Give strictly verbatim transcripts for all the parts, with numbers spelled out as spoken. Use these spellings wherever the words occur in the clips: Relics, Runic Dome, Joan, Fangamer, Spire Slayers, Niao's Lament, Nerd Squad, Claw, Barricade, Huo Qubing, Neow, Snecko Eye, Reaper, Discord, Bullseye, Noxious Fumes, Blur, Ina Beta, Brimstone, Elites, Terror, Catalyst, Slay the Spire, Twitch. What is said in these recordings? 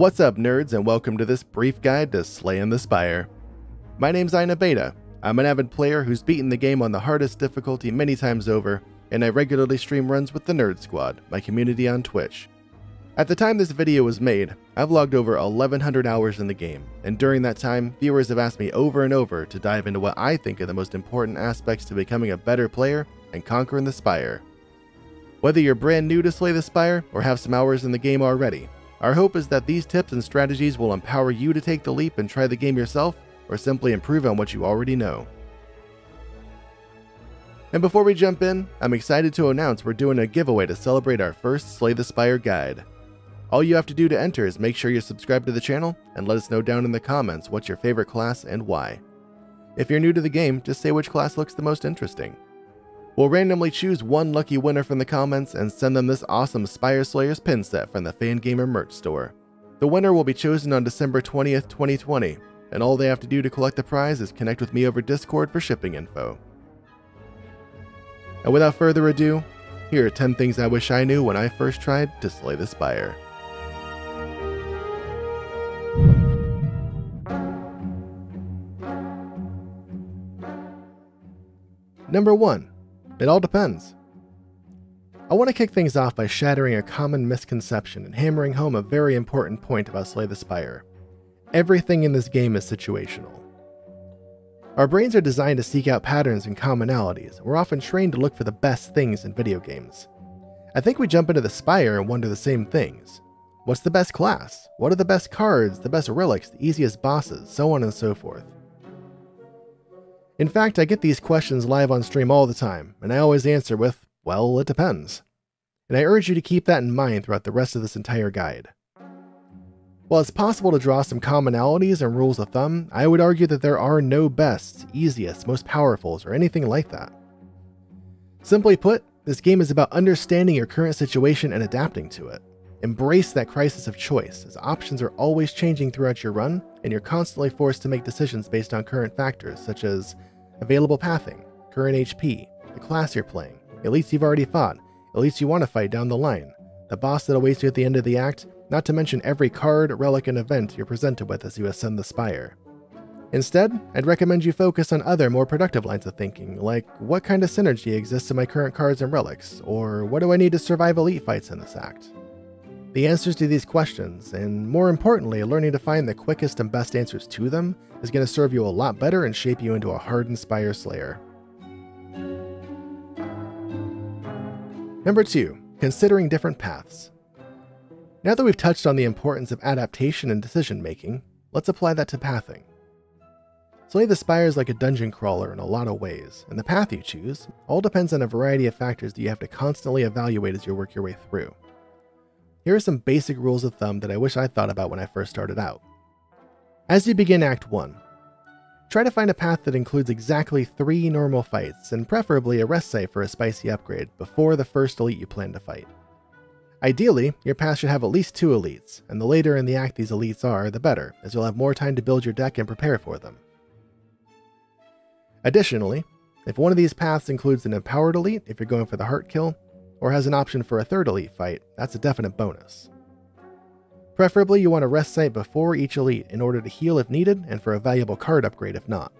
What's up, nerds, and welcome to this brief guide to Slaying the Spire. My name's Ina Beta. I'm an avid player who's beaten the game on the hardest difficulty many times over, and I regularly stream runs with the Nerd Squad, my community on Twitch. At the time this video was made, I've logged over eleven hundred hours in the game, and during that time, viewers have asked me over and over to dive into what I think are the most important aspects to becoming a better player and conquering the Spire. Whether you're brand new to Slay the Spire or have some hours in the game already, our hope is that these tips and strategies will empower you to take the leap and try the game yourself, or simply improve on what you already know. And before we jump in, I'm excited to announce we're doing a giveaway to celebrate our first Slay the Spire guide. All you have to do to enter is make sure you're subscribed to the channel and let us know down in the comments what's your favorite class and why. If you're new to the game, just say which class looks the most interesting. We'll randomly choose one lucky winner from the comments and send them this awesome Spire Slayers pin set from the Fangamer merch store. The winner will be chosen on December twentieth, twenty twenty, and all they have to do to collect the prize is connect with me over Discord for shipping info. And without further ado, here are ten things I wish I knew when I first tried to slay the Spire. Number one. It all depends. I want to kick things off by shattering a common misconception and hammering home a very important point about Slay the Spire. Everything in this game is situational. Our brains are designed to seek out patterns and commonalities, and we're often trained to look for the best things in video games. I think we jump into the Spire and wonder the same things. What's the best class? What are the best cards, the best relics, the easiest bosses, so on and so forth. In fact, I get these questions live on stream all the time, and I always answer with, well, it depends. And I urge you to keep that in mind throughout the rest of this entire guide. While it's possible to draw some commonalities and rules of thumb, I would argue that there are no bests, easiest, most powerfuls, or anything like that. Simply put, this game is about understanding your current situation and adapting to it. Embrace that crisis of choice, as options are always changing throughout your run, and you're constantly forced to make decisions based on current factors such as available pathing, current H P, the class you're playing, elites you've already fought, elites you want to fight down the line, the boss that awaits you at the end of the act, not to mention every card, relic, and event you're presented with as you ascend the Spire. Instead, I'd recommend you focus on other, more productive lines of thinking, like what kind of synergy exists in my current cards and relics, or what do I need to survive elite fights in this act? The answers to these questions, and more importantly, learning to find the quickest and best answers to them, is going to serve you a lot better and shape you into a hardened Spire Slayer. Number two. Considering different paths. Now that we've touched on the importance of adaptation and decision-making, let's apply that to pathing. Slay the Spire is like a dungeon crawler in a lot of ways, and the path you choose all depends on a variety of factors that you have to constantly evaluate as you work your way through. Here are some basic rules of thumb that I wish I thought about when I first started out. As you begin Act one, try to find a path that includes exactly three normal fights and preferably a rest site for a spicy upgrade before the first elite you plan to fight. Ideally, your path should have at least two elites, and the later in the act these elites are, the better, as you'll have more time to build your deck and prepare for them. Additionally, if one of these paths includes an empowered elite, if you're going for the heart kill, or has an option for a third elite fight, that's a definite bonus. Preferably you want a rest site before each elite in order to heal if needed and for a valuable card upgrade if not.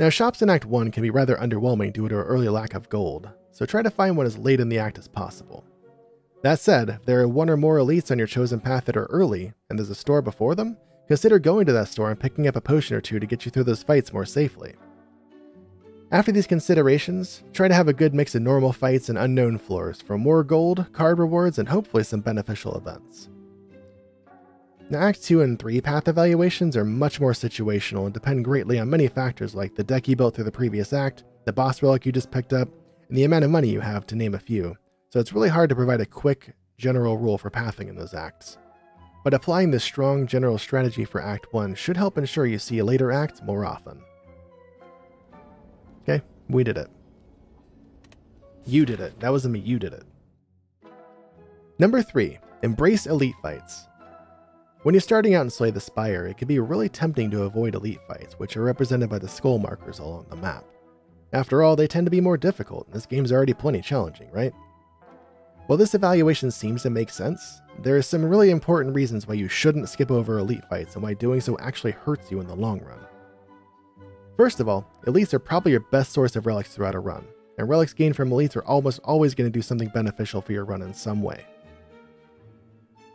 Now shops in Act one can be rather underwhelming due to an early lack of gold, so try to find one as late in the act as possible. That said, if there are one or more elites on your chosen path that are early and there's a store before them, consider going to that store and picking up a potion or two to get you through those fights more safely. After these considerations, try to have a good mix of normal fights and unknown floors for more gold, card rewards, and hopefully some beneficial events. Now, Act two and three path evaluations are much more situational and depend greatly on many factors like the deck you built through the previous act, the boss relic you just picked up, and the amount of money you have, to name a few, so it's really hard to provide a quick, general rule for pathing in those acts. But applying this strong general strategy for Act one should help ensure you see a later act more often. Okay, we did it. You did it. That wasn't me, you did it. Number three. Embrace elite fights. When you're starting out in Slay the Spire, it can be really tempting to avoid elite fights, which are represented by the skull markers all on the map. After all, they tend to be more difficult, and this game's already plenty challenging, right? While this evaluation seems to make sense, there are some really important reasons why you shouldn't skip over elite fights and why doing so actually hurts you in the long run. First of all, elites are probably your best source of relics throughout a run, and relics gained from elites are almost always going to do something beneficial for your run in some way.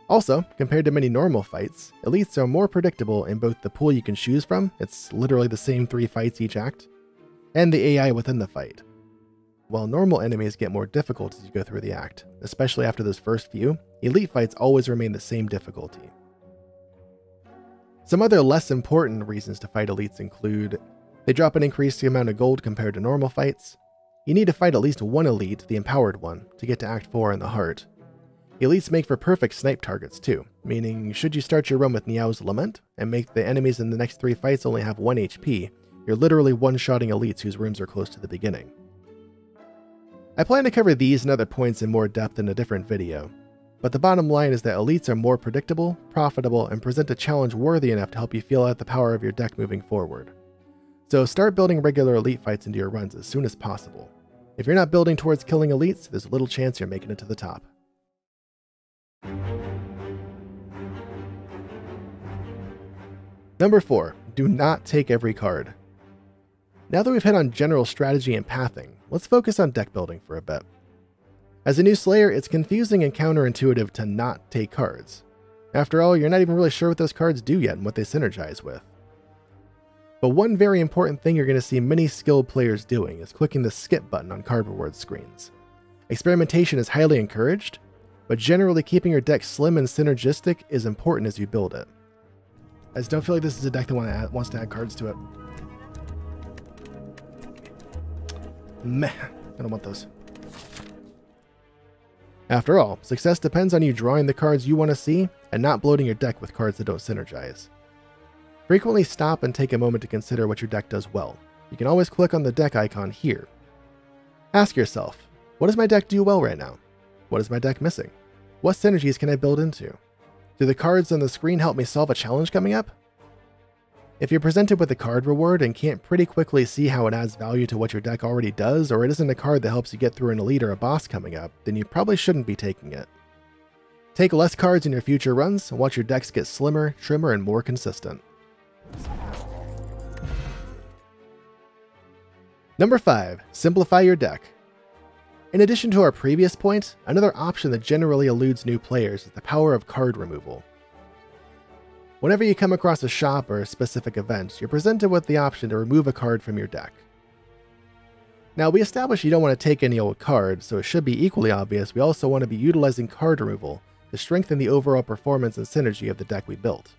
Also, compared to many normal fights, elites are more predictable in both the pool you can choose from, it's literally the same three fights each act, and the A I within the fight. While normal enemies get more difficult as you go through the act, especially after those first few, elite fights always remain the same difficulty. Some other less important reasons to fight elites include: they drop an increased amount of gold compared to normal fights, you need to fight at least one elite, the empowered one, to get to Act four in the heart. Elites make for perfect snipe targets too, meaning should you start your run with Niao's Lament and make the enemies in the next three fights only have one H P, you're literally one-shotting elites whose rooms are close to the beginning. I plan to cover these and other points in more depth in a different video, but the bottom line is that elites are more predictable, profitable, and present a challenge worthy enough to help you feel out the power of your deck moving forward. So start building regular elite fights into your runs as soon as possible. If you're not building towards killing elites, there's little chance you're making it to the top. Number four. Do not take every card. Now that we've hit on general strategy and pathing, let's focus on deck building for a bit. As a new Slayer, it's confusing and counterintuitive to not take cards. After all, you're not even really sure what those cards do yet and what they synergize with. But one very important thing you're going to see many skilled players doing is clicking the skip button on card reward screens. Experimentation is highly encouraged, but generally keeping your deck slim and synergistic is important as you build it. I just don't feel like this is a deck that wants to add cards to it. Meh, I don't want those. After all, success depends on you drawing the cards you want to see and not bloating your deck with cards that don't synergize. Frequently stop and take a moment to consider what your deck does well. You can always click on the deck icon here. Ask yourself, what does my deck do well right now? What is my deck missing? What synergies can I build into? Do the cards on the screen help me solve a challenge coming up? If you're presented with a card reward and can't pretty quickly see how it adds value to what your deck already does, or it isn't a card that helps you get through an elite or a boss coming up, then you probably shouldn't be taking it. Take less cards in your future runs and watch your decks get slimmer, trimmer, and more consistent. Number five. Simplify your deck. In addition to our previous point, another option that generally eludes new players is the power of card removal. Whenever you come across a shop or a specific event, you're presented with the option to remove a card from your deck. Now, we established you don't want to take any old card, so it should be equally obvious we also want to be utilizing card removal to strengthen the overall performance and synergy of the deck we built.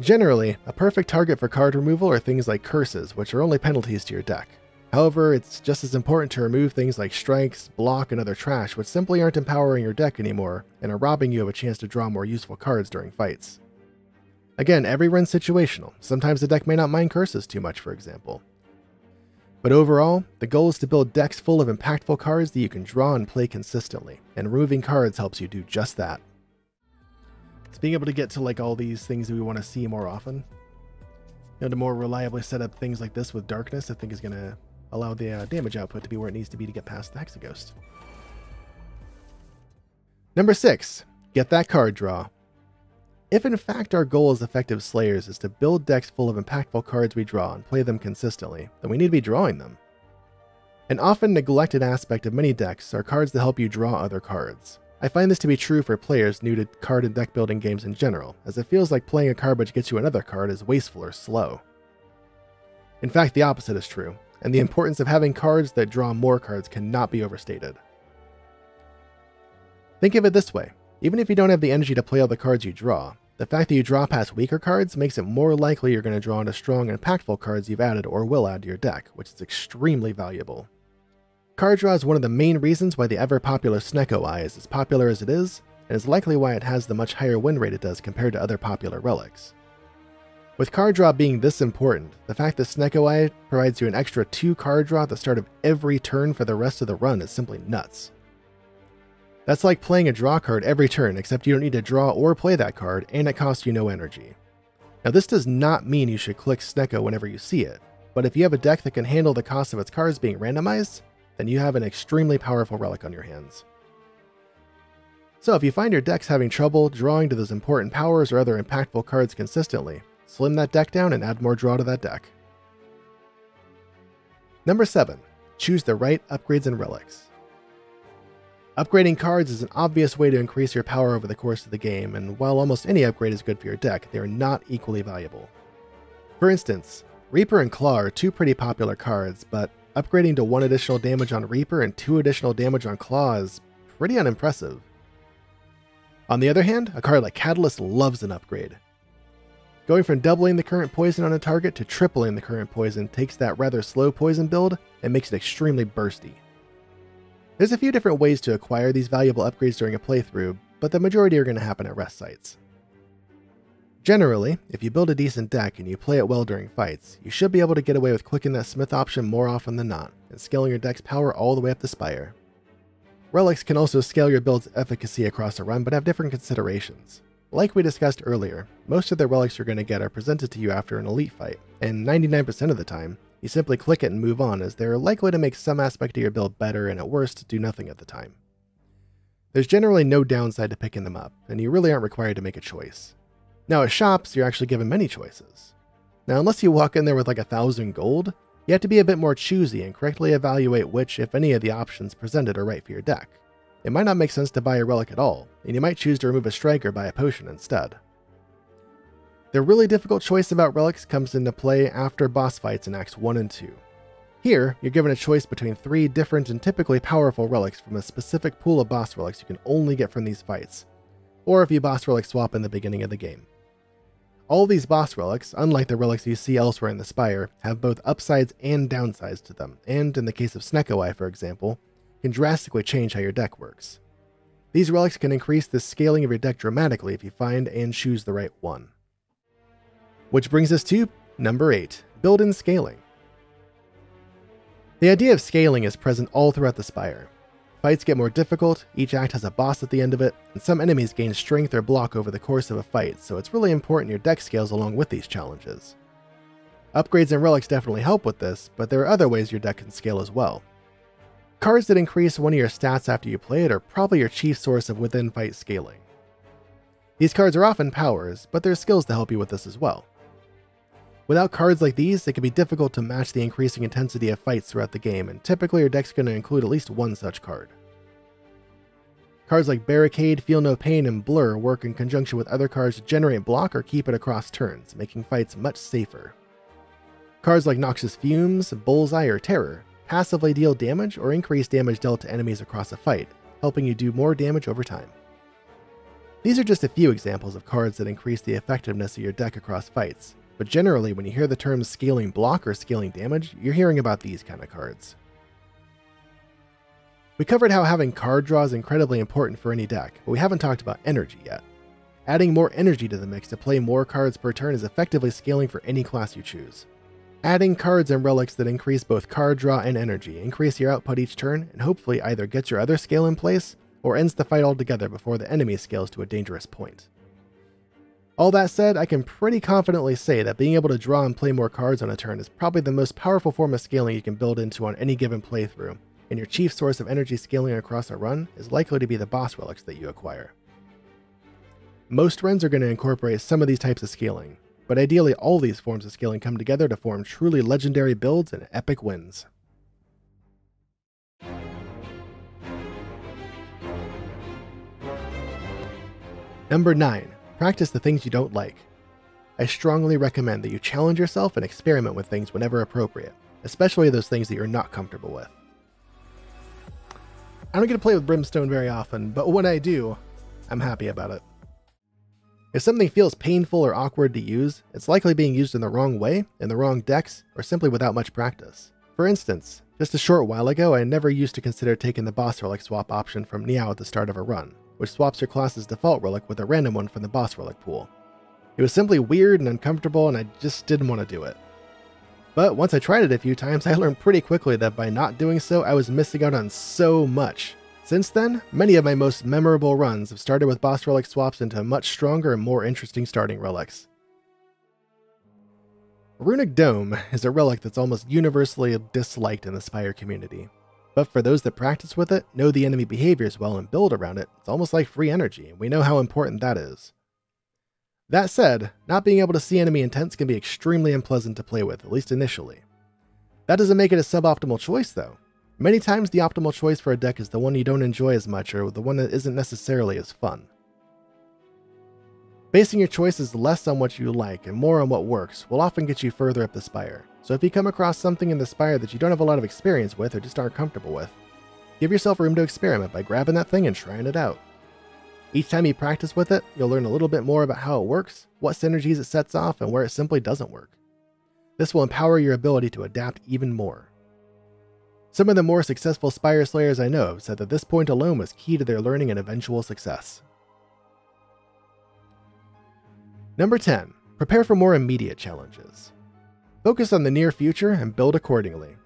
Generally, a perfect target for card removal are things like curses, which are only penalties to your deck. However, it's just as important to remove things like strikes, block, and other trash which simply aren't empowering your deck anymore and are robbing you of a chance to draw more useful cards during fights. Again, every run's situational. Sometimes the deck may not mind curses too much, for example. But overall, the goal is to build decks full of impactful cards that you can draw and play consistently, and removing cards helps you do just that. It's being able to get to like all these things that we want to see more often. You know, to more reliably set up things like this with darkness, I think is going to allow the uh, damage output to be where it needs to be to get past the Hexaghost. Number six. Get that card draw. If in fact our goal as effective Slayers is to build decks full of impactful cards we draw and play them consistently, then we need to be drawing them. An often neglected aspect of many decks are cards that help you draw other cards. I find this to be true for players new to card and deck building games in general, as it feels like playing a card which gets you another card is wasteful or slow. In fact, the opposite is true, and the importance of having cards that draw more cards cannot be overstated. Think of it this way, even if you don't have the energy to play all the cards you draw, the fact that you draw past weaker cards makes it more likely you're going to draw into strong and impactful cards you've added or will add to your deck, which is extremely valuable. Card draw is one of the main reasons why the ever-popular Snecko Eye is as popular as it is, and is likely why it has the much higher win rate it does compared to other popular relics. With card draw being this important, the fact that Snecko Eye provides you an extra two card draw at the start of every turn for the rest of the run is simply nuts. That's like playing a draw card every turn, except you don't need to draw or play that card, and it costs you no energy. Now, this does not mean you should click Snecko whenever you see it, but if you have a deck that can handle the cost of its cards being randomized, then you have an extremely powerful relic on your hands. So if you find your decks having trouble drawing to those important powers or other impactful cards consistently, slim that deck down and add more draw to that deck. Number seven. Choose the right upgrades and relics. Upgrading cards is an obvious way to increase your power over the course of the game, and while almost any upgrade is good for your deck, they are not equally valuable. For instance, Reaper and Claw are two pretty popular cards, but upgrading to one additional damage on Reaper and two additional damage on Claw is pretty unimpressive. On the other hand, a card like Catalyst loves an upgrade. Going from doubling the current poison on a target to tripling the current poison takes that rather slow poison build and makes it extremely bursty. There's a few different ways to acquire these valuable upgrades during a playthrough, but the majority are going to happen at rest sites. Generally, if you build a decent deck and you play it well during fights, you should be able to get away with clicking that smith option more often than not, and scaling your deck's power all the way up the spire. Relics can also scale your build's efficacy across a run, but have different considerations. Like we discussed earlier, most of the relics you're going to get are presented to you after an elite fight, and ninety-nine percent of the time, you simply click it and move on, as they're likely to make some aspect of your build better and at worst, do nothing at the time. There's generally no downside to picking them up, and you really aren't required to make a choice. Now at shops, you're actually given many choices. Now unless you walk in there with like a thousand gold, you have to be a bit more choosy and correctly evaluate which, if any, of the options presented are right for your deck. It might not make sense to buy a relic at all, and you might choose to remove a strike or buy a potion instead. The really difficult choice about relics comes into play after boss fights in Acts one and two. Here, you're given a choice between three different and typically powerful relics from a specific pool of boss relics you can only get from these fights, or if you boss relic swap in the beginning of the game. All these boss relics, unlike the relics you see elsewhere in the Spire, have both upsides and downsides to them, and in the case of Snecko Eye, for example, can drastically change how your deck works. These relics can increase the scaling of your deck dramatically if you find and choose the right one. Which brings us to number eight, build-in scaling. The idea of scaling is present all throughout the Spire. Fights get more difficult, each act has a boss at the end of it, and some enemies gain strength or block over the course of a fight, so it's really important your deck scales along with these challenges. Upgrades and relics definitely help with this, but there are other ways your deck can scale as well. Cards that increase one of your stats after you play it are probably your chief source of within-fight scaling. These cards are often powers, but there are skills to help you with this as well. Without cards like these, it can be difficult to match the increasing intensity of fights throughout the game, and typically your deck's going to include at least one such card. Cards like Barricade, Feel No Pain, and Blur work in conjunction with other cards to generate block or keep it across turns, making fights much safer. Cards like Noxious Fumes, Bullseye, or Terror passively deal damage or increase damage dealt to enemies across a fight, helping you do more damage over time. These are just a few examples of cards that increase the effectiveness of your deck across fights, but generally when you hear the terms scaling block or scaling damage, you're hearing about these kind of cards. We covered how having card draw is incredibly important for any deck, but we haven't talked about energy yet. Adding more energy to the mix to play more cards per turn is effectively scaling for any class you choose. Adding cards and relics that increase both card draw and energy increase your output each turn and hopefully either gets your other scale in place or ends the fight altogether before the enemy scales to a dangerous point. All that said, I can pretty confidently say that being able to draw and play more cards on a turn is probably the most powerful form of scaling you can build into on any given playthrough, and your chief source of energy scaling across a run is likely to be the boss relics that you acquire. Most runs are going to incorporate some of these types of scaling, but ideally all these forms of scaling come together to form truly legendary builds and epic wins. Number nine. Practice the things you don't like. I strongly recommend that you challenge yourself and experiment with things whenever appropriate, especially those things that you're not comfortable with. I don't get to play with Brimstone very often, but when I do, I'm happy about it. If something feels painful or awkward to use, it's likely being used in the wrong way, in the wrong decks, or simply without much practice. For instance, just a short while ago, I never used to consider taking the boss relic swap option from Neow at the start of a run, which swaps your class's default relic with a random one from the boss relic pool. It was simply weird and uncomfortable, and I just didn't want to do it. But once I tried it a few times, I learned pretty quickly that by not doing so, I was missing out on so much. Since then, many of my most memorable runs have started with boss relic swaps into much stronger and more interesting starting relics. Runic Dome is a relic that's almost universally disliked in the Spire community. But for those that practice with it, know the enemy behaviors well and build around it, it's almost like free energy, and we know how important that is. That said, not being able to see enemy intents can be extremely unpleasant to play with, at least initially. That doesn't make it a suboptimal choice though. Many times the optimal choice for a deck is the one you don't enjoy as much or the one that isn't necessarily as fun. Basing your choices less on what you like and more on what works will often get you further up the Spire, so if you come across something in the Spire that you don't have a lot of experience with or just aren't comfortable with, give yourself room to experiment by grabbing that thing and trying it out. Each time you practice with it, you'll learn a little bit more about how it works, what synergies it sets off, and where it simply doesn't work. This will empower your ability to adapt even more. Some of the more successful Spire Slayers I know of said that this point alone was key to their learning and eventual success. Number ten. Prepare for more immediate challenges. Focus on the near future and build accordingly.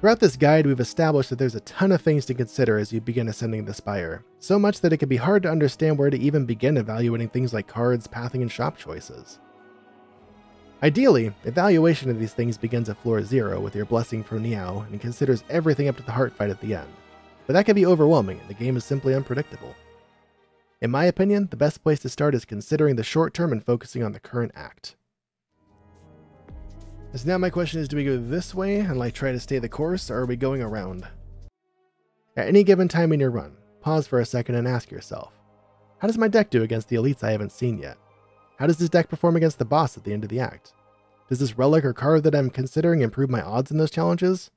Throughout this guide, we've established that there's a ton of things to consider as you begin ascending the Spire, so much that it can be hard to understand where to even begin evaluating things like cards, pathing, and shop choices. Ideally, evaluation of these things begins at floor zero with your blessing from Neow and considers everything up to the heart fight at the end, but that can be overwhelming and the game is simply unpredictable. In my opinion, the best place to start is considering the short term and focusing on the current act. So now my question is, do we go this way and like try to stay the course, or are we going around? At any given time in your run, pause for a second and ask yourself, how does my deck do against the elites I haven't seen yet? How does this deck perform against the boss at the end of the act? Does this relic or card that I'm considering improve my odds in those challenges?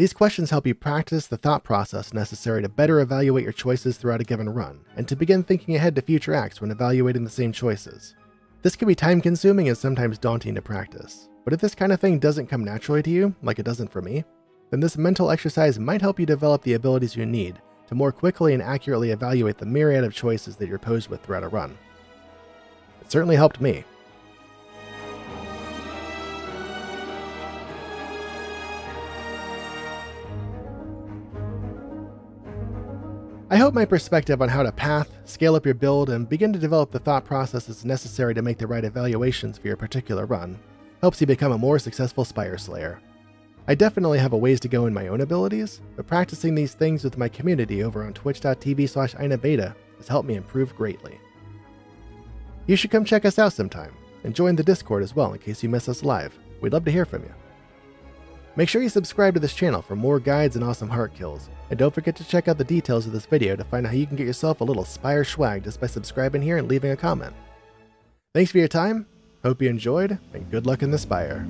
These questions help you practice the thought process necessary to better evaluate your choices throughout a given run, and to begin thinking ahead to future acts when evaluating the same choices. This can be time-consuming and sometimes daunting to practice, but if this kind of thing doesn't come naturally to you, like it doesn't for me, then this mental exercise might help you develop the abilities you need to more quickly and accurately evaluate the myriad of choices that you're posed with throughout a run. It certainly helped me. I hope my perspective on how to path, scale up your build, and begin to develop the thought processes necessary to make the right evaluations for your particular run helps you become a more successful Spire Slayer. I definitely have a ways to go in my own abilities, but practicing these things with my community over on twitch dot t v slash Ina Beta has helped me improve greatly. You should come check us out sometime, and join the Discord as well in case you miss us live. We'd love to hear from you. Make sure you subscribe to this channel for more guides and awesome heart kills, and don't forget to check out the details of this video to find out how you can get yourself a little Spire swag just by subscribing here and leaving a comment. Thanks for your time, hope you enjoyed, and good luck in the Spire.